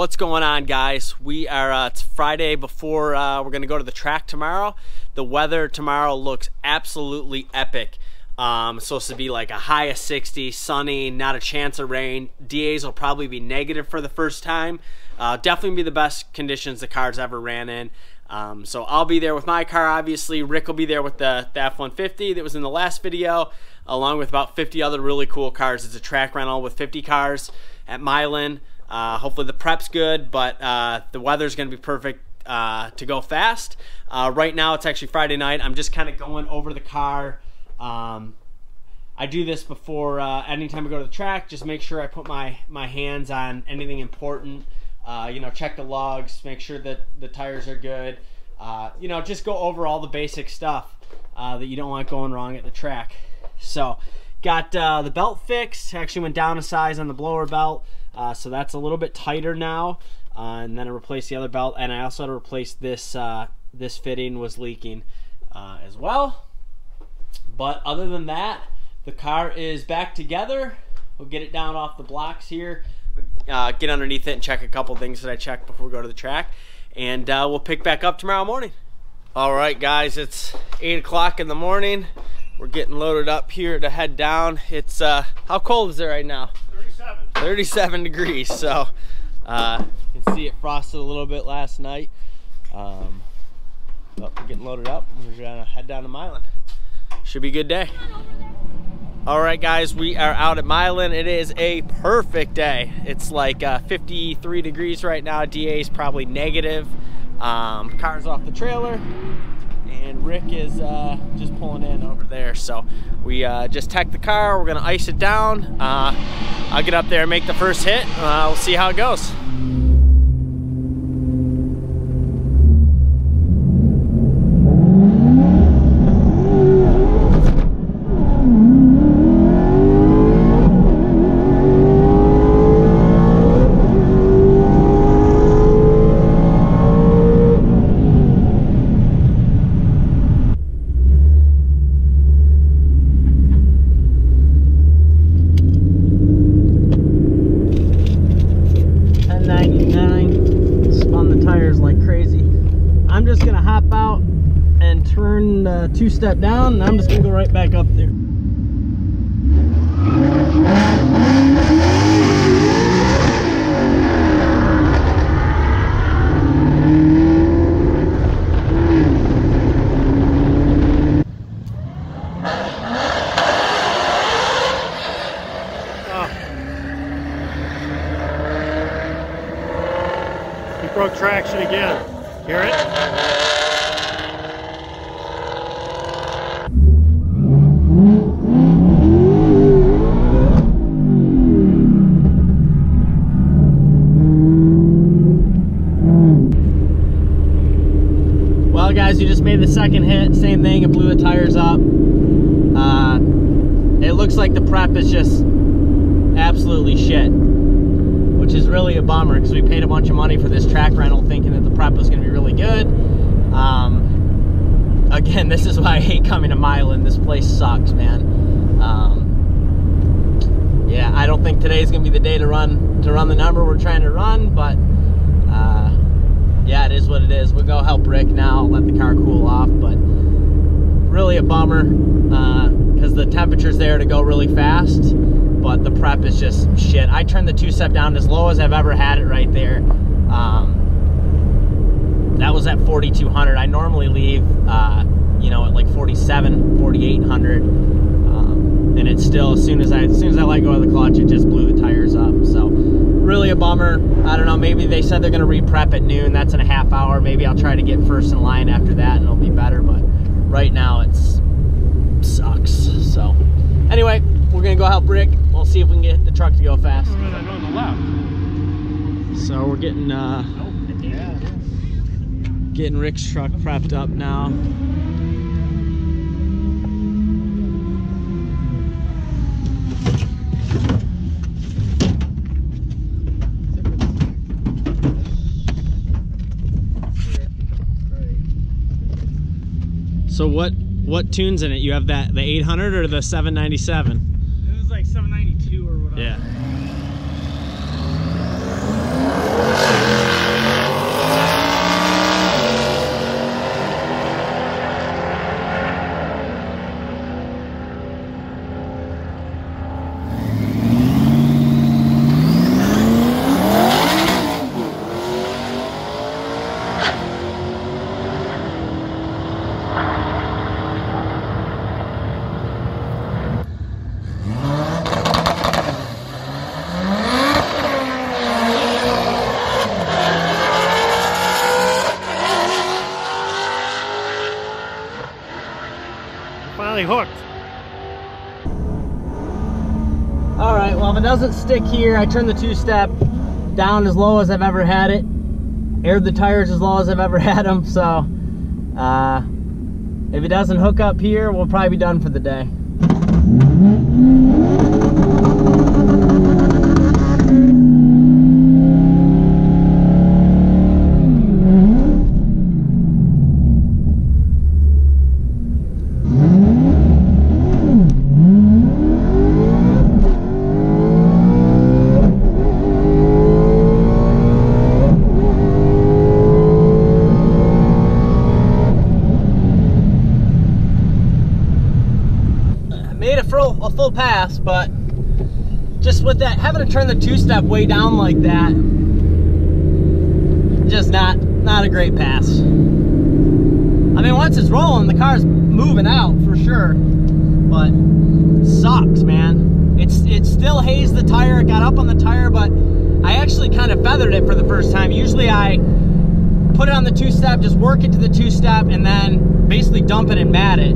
What's going on, guys? We are it's Friday before we're gonna go to the track tomorrow. The weather tomorrow looks absolutely epic. It's supposed to be like a high of 60, sunny, not a chance of rain. DAs will probably be negative for the first time. Definitely be the best conditions the car's ever ran in. So I'll be there with my car, obviously. Rick will be there with the F150 that was in the last video, along with about 50 other really cool cars. It's a track rental with 50 cars at Milan. Hopefully the prep's good, but the weather's going to be perfect to go fast. Right now it's actually Friday night. I'm just kind of going over the car. I do this before anytime I go to the track. Just make sure I put my hands on anything important. You know, check the lugs, make sure that the tires are good. You know, just go over all the basic stuff that you don't want going wrong at the track. So got the belt fixed. Actually went down a size on the blower belt. So that's a little bit tighter now, and then I replaced the other belt, and I also had to replace this this fitting was leaking as well. But other than that, the car is back together. We'll get it down off the blocks here, get underneath it and check a couple things that I checked before we go to the track, and we'll pick back up tomorrow morning. All right, guys, it's 8 o'clock in the morning. We're getting loaded up here to head down. It's how cold is it right now? 37 degrees. So you can see it frosted a little bit last night. But we're getting loaded up. We're gonna head down to Milan. Should be a good day. All right, guys, we are out at Milan. It is a perfect day. It's like 53 degrees right now. DA is probably negative. Car's off the trailer, and Rick is just pulling in over there. So we just tacked the car. We're gonna ice it down. I'll get up there and make the first hit. We'll see how it goes. Two-step down, and I'm just gonna go right back up there. Oh. He broke traction again. Hear it? You just made the second hit, same thing, it blew the tires up. It looks like the prep is just absolutely shit, which is really a bummer because we paid a bunch of money for this track rental thinking that the prep was going to be really good. Again, this is why I hate coming to Milan. This place sucks, man. Yeah, I don't think today's going to be the day to run the number we're trying to run, but yeah, it is what it is. We'll go help Rick now, let the car cool off, but really a bummer because the temperature's there to go really fast, but the prep is just shit. I turned the two-step down as low as I've ever had it right there. That was at 4,200. I normally leave, you know, at like 47, 4,800, and it's still, as soon as I let go of the clutch, it just blew the tires up, so. Really a bummer. I don't know, maybe they said they're gonna re-prep at noon. That's in a half hour. Maybe I'll try to get first in line after that and it'll be better, but right now it's sucks. So anyway, we're gonna go help Rick. We'll see if we can get the truck to go fast. So we're getting getting Rick's truck prepped up now. So what tune's in it? You have that the 800 or the 797? It was like 792 or whatever. Yeah. really hooked. All right, well, if it doesn't stick here, I turned the two-step down as low as I've ever had it, aired the tires as low as I've ever had them, so if it doesn't hook up here, we'll probably be done for the day. A full pass, but just with that, having to turn the two-step way down like that, just not a great pass. I mean, once it's rolling, the car's moving out for sure, but it sucks, man. It still hazed the tire. It got up on the tire, but I actually kind of feathered it for the first time. Usually I put it on the two-step, just work it to the two-step, and then basically dump it and mat it.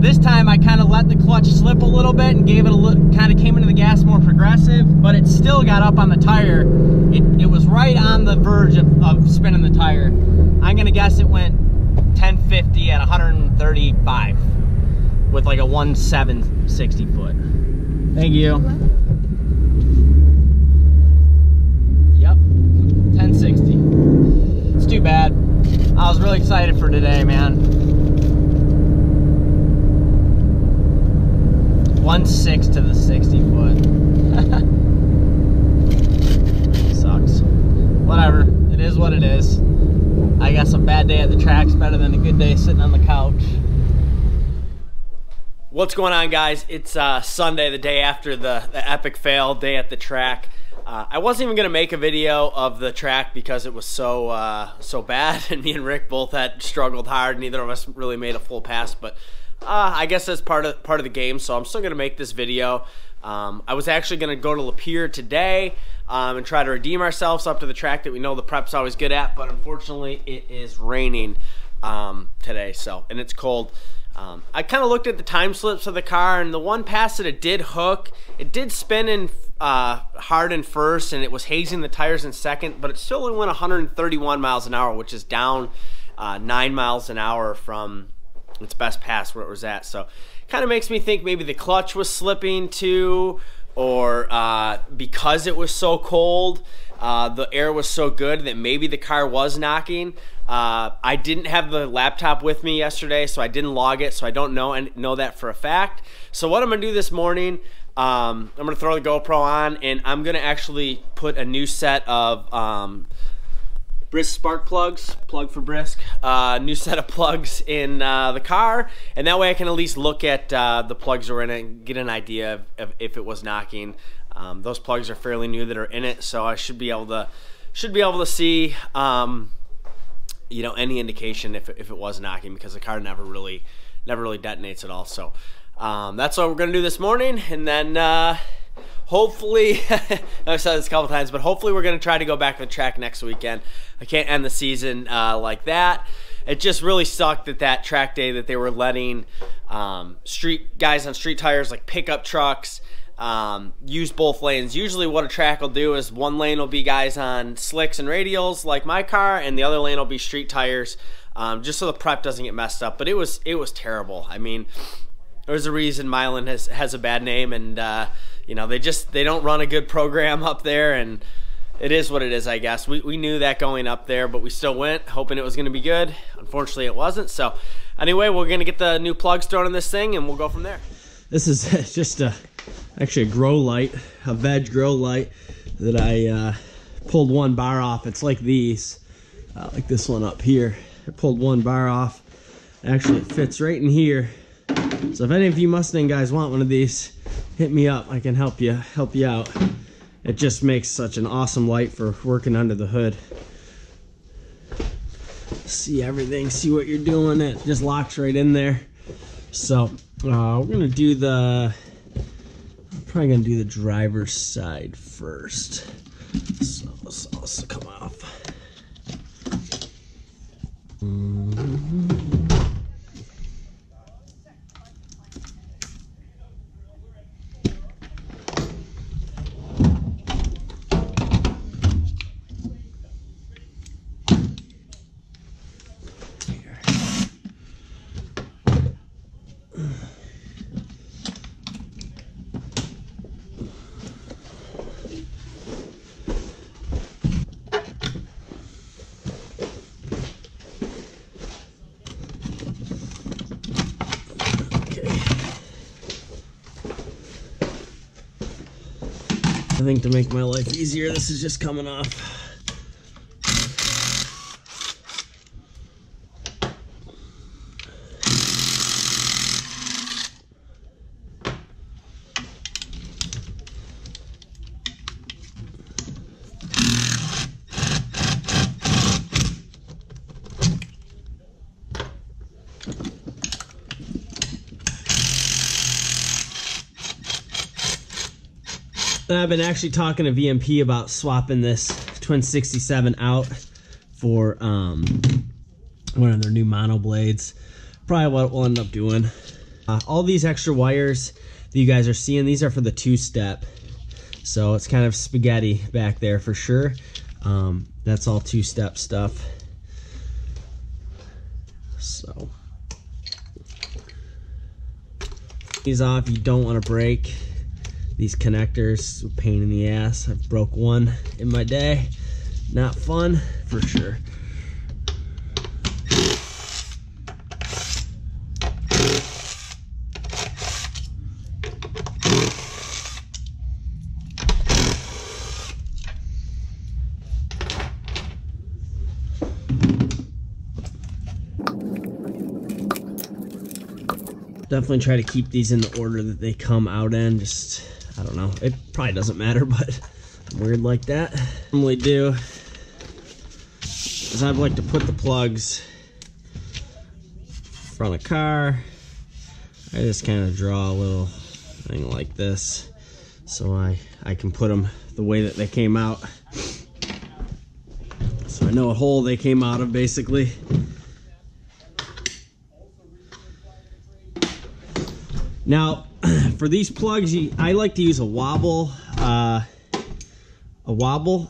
This time I kind of let the clutch slip a little bit and gave it a look, kind of came into the gas more progressive, but it still got up on the tire. It was right on the verge of spinning the tire. I'm gonna guess it went 1050 at 135 with like a 1760 foot. Thank you. Yep, 1060. It's too bad. I was really excited for today, man. 1/6 to the 60 foot. Sucks. Whatever. It is what it is. I guess a bad day at the track's better than a good day sitting on the couch. What's going on, guys? It's Sunday, the day after the epic fail day at the track. I wasn't even gonna make a video of the track because it was so so bad, and me and Rick both had struggled hard. Neither of us really made a full pass, but. I guess that's part of the game, so I'm still gonna make this video. I was actually gonna go to Lapeer today and try to redeem ourselves up to the track that we know the prep's always good at, but unfortunately it is raining today, so, and it's cold. I kind of looked at the time slips of the car, and the one pass that it did hook, it did spin in hard in first, and it was hazing the tires in second, but it still only went 131 miles an hour, which is down 9 miles an hour from its best pass where it was at. So kind of makes me think maybe the clutch was slipping too, or because it was so cold, the air was so good that maybe the car was knocking. I didn't have the laptop with me yesterday, so I didn't log it, so I don't know that for a fact. So what I'm gonna do this morning, I'm gonna throw the GoPro on, and I'm gonna actually put a new set of Brisk spark plugs, plug for Brisk, new set of plugs in the car, and that way I can at least look at the plugs that were in it and get an idea of if it was knocking. Those plugs are fairly new that are in it, so I should be able to see you know, any indication if it was knocking, because the car never really detonates at all. So that's what we're gonna do this morning, and then hopefully, I've said this a couple times, but hopefully we're going to try to go back to the track next weekend. I can't end the season like that. It just really sucked that track day that they were letting street guys on street tires, like pickup trucks, use both lanes. Usually what a track will do is one lane will be guys on slicks and radials like my car, and the other lane will be street tires, just so the prep doesn't get messed up. But it was terrible. I mean, there's a reason Milan has a bad name, and you know, they don't run a good program up there, and it is what it is, I guess. We knew that going up there, but we still went, hoping it was gonna be good. Unfortunately, it wasn't. So anyway, we're gonna get the new plugs thrown in this thing, and we'll go from there. This is just actually a grow light, a veg grow light that I pulled one bar off. It's like these, like this one up here. I pulled one bar off. Actually, it fits right in here. So if any of you Mustang guys want one of these, hit me up. I can help you out. It just makes such an awesome light for working under the hood. See everything, see what you're doing. It just locks right in there. So we're gonna do I'm probably gonna do the driver's side first. So this also come off. Mm-hmm. think to make my life easier, this is just coming off. I've been actually talking to VMP about swapping this Twin 67 out for one of their new mono blades. Probably what we'll end up doing. All these extra wires that you guys are seeing, these are for the two-step. So it's kind of spaghetti back there for sure. That's all two-step stuff. So these off, you don't want to break. These connectors, pain in the ass. I've broke one in my day. Not fun, for sure. Definitely try to keep these in the order that they come out in, just I don't know. It probably doesn't matter, but I'm weird like that. Normally do is I'd like to put the plugs in front of the car. I just kind of draw a little thing like this so I can put them the way that they came out. So I know what hole they came out of, basically. Now, for these plugs, I like to use a wobble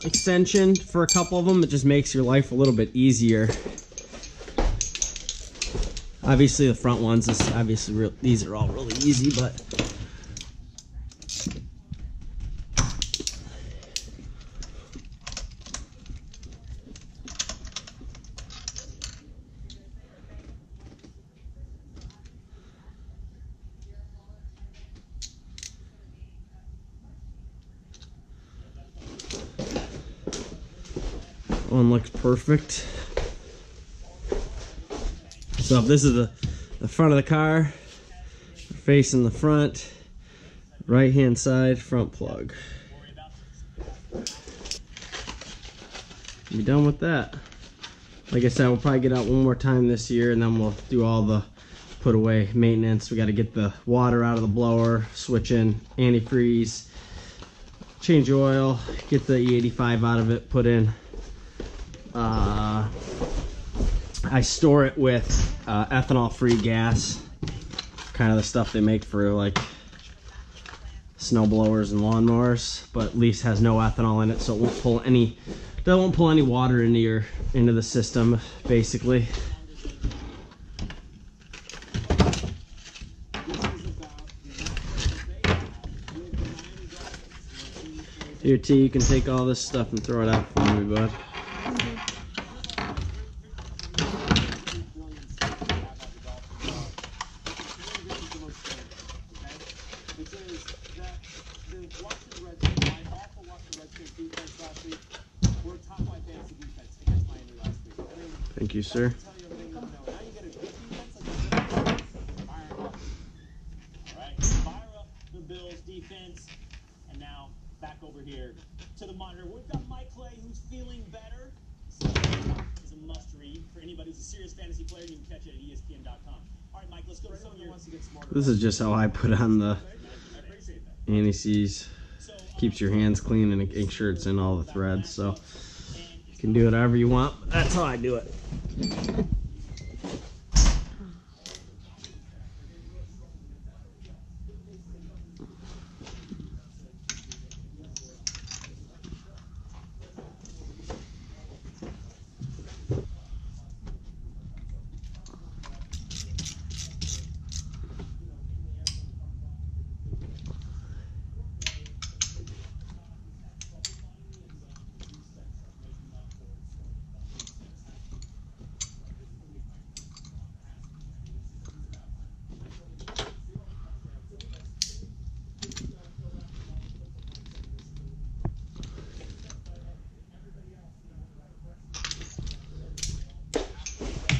extension for a couple of them. It just makes your life a little bit easier. Obviously, the front ones, these are all really easy, but one looks perfect. So if this is the front of the car, facing the front, right hand side front plug. Be done with that. Like I said, we'll probably get out one more time this year, and then we'll do all the put away maintenance. We got to get the water out of the blower, switch in antifreeze, change oil, get the E85 out of it, put in. I store it with ethanol-free gas, kind of the stuff they make for like snow blowers and lawnmowers, but at least has no ethanol in it, so it won't pull any. That won't pull any water into the system, basically. Here, T, you can take all this stuff and throw it out for me, bud. Thank you, sir. This is just how I put on the anti-seize. Keeps your hands clean and make sure it's in all the threads, so you can do it however you want. That's how I do it.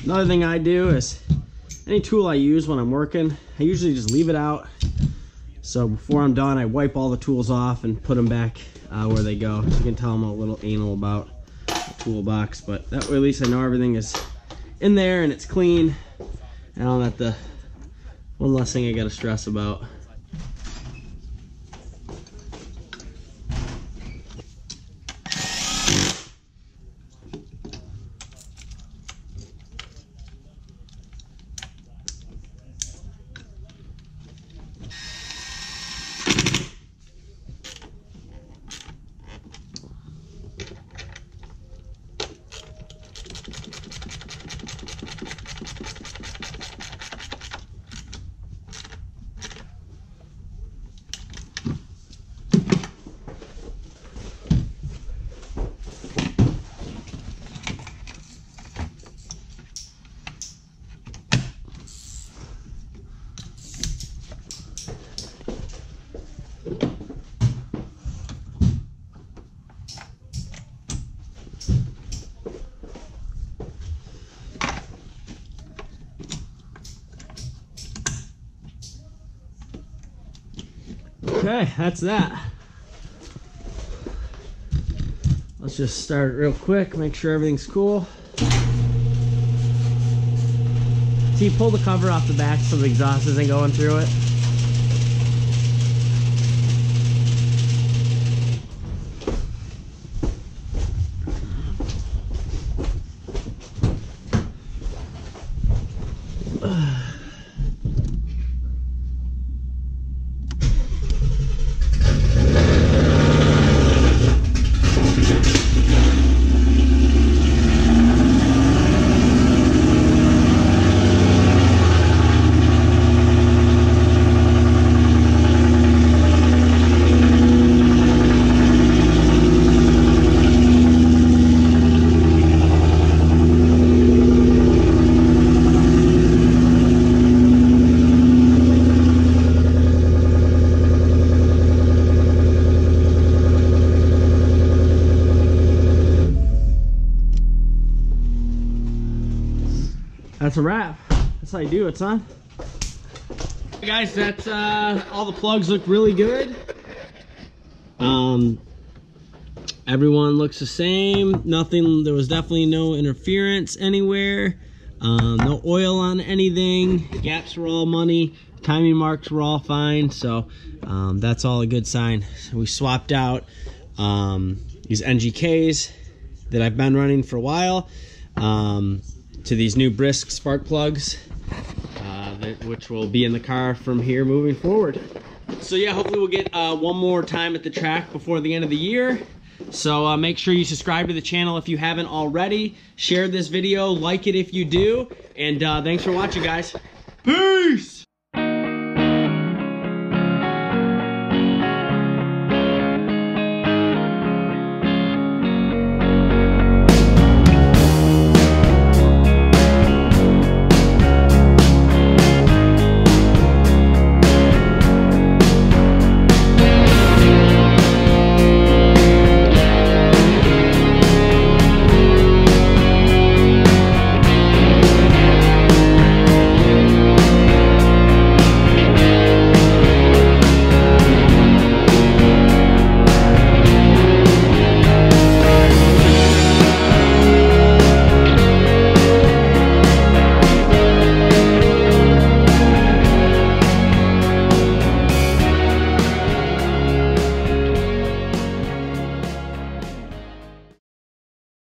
Another thing I do is any tool I use when I'm working, I usually just leave it out. So before I'm done, I wipe all the tools off and put them back where they go. You can tell I'm a little anal about the toolbox, but that way at least I know everything is in there and it's clean. And I don't have to, one less thing I gotta stress about. Okay, that's that. Let's just start it real quick, make sure everything's cool. See, pull the cover off the back so the exhaust isn't going through it. That's a wrap. That's how you do it, son. Hey guys, that's all the plugs look really good. Everyone looks the same. Nothing, there was definitely no interference anywhere. No oil on anything. The gaps were all money. Timing marks were all fine. So that's all a good sign. So we swapped out these NGKs that I've been running for a while. To these new Brisk spark plugs, which will be in the car from here moving forward. So yeah, hopefully we'll get one more time at the track before the end of the year. So make sure you subscribe to the channel if you haven't already. Share this video, like it if you do, and thanks for watching, guys. Peace!